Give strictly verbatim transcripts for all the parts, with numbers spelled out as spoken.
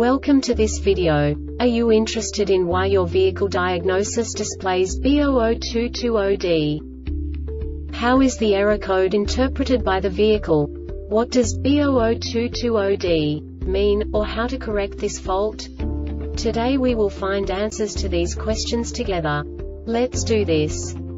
Welcome to this video. Are you interested in why your vehicle diagnosis displays B zero zero two two zero D? How is the error code interpreted by the vehicle? What does B zero zero two two zero D mean, or how to correct this fault? Today we will find answers to these questions together. Let's do this.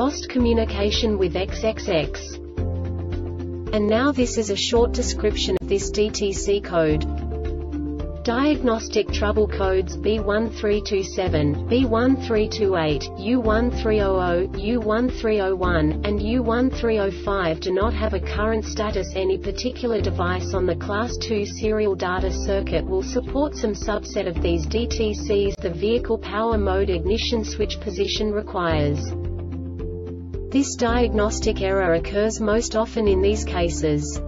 lost communication with triple X. And now this is a short description of this D T C code. Diagnostic trouble codes B one three two seven, B one three two eight, U one three zero zero, U one three zero one, and U one three zero five do not have a current status. Any particular device on the Class two serial data circuit will support some subset of these D T Cs. The vehicle power mode ignition switch position requires. This diagnostic error occurs most often in these cases: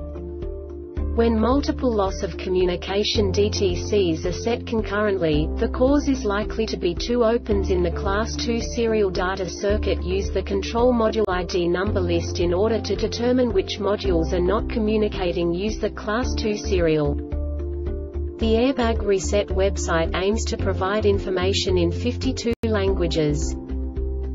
when multiple loss of communication D T Cs are set concurrently, the cause is likely to be two opens in the Class two serial data circuit. Use the control module I D number list in order to determine which modules are not communicating. Use the Class two serial. The Airbag Reset website aims to provide information in fifty-two languages.